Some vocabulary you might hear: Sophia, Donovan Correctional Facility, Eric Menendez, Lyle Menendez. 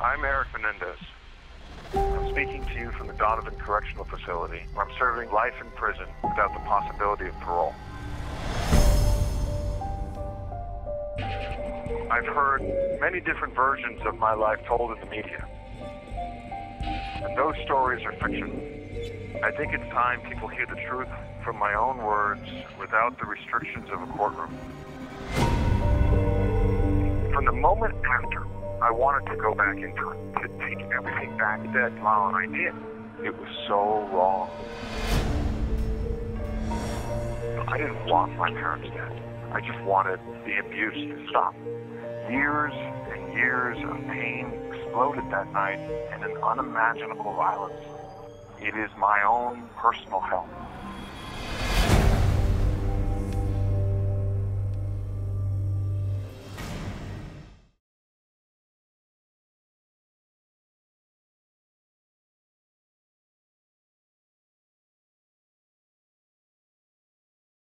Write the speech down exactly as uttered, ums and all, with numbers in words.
I'm Eric Menendez. I'm speaking to you from the Donovan Correctional Facility, where I'm serving life in prison without the possibility of parole. I've heard many different versions of my life told in the media, and those stories are fictional. I think it's time people hear the truth from my own words without the restrictions of a courtroom. From the moment after, I wanted to go back into it, to take everything back that Lyle and I did. It was so wrong. I didn't want my parents dead. I just wanted the abuse to stop. Years and years of pain exploded that night in an unimaginable violence. It is my own personal hell.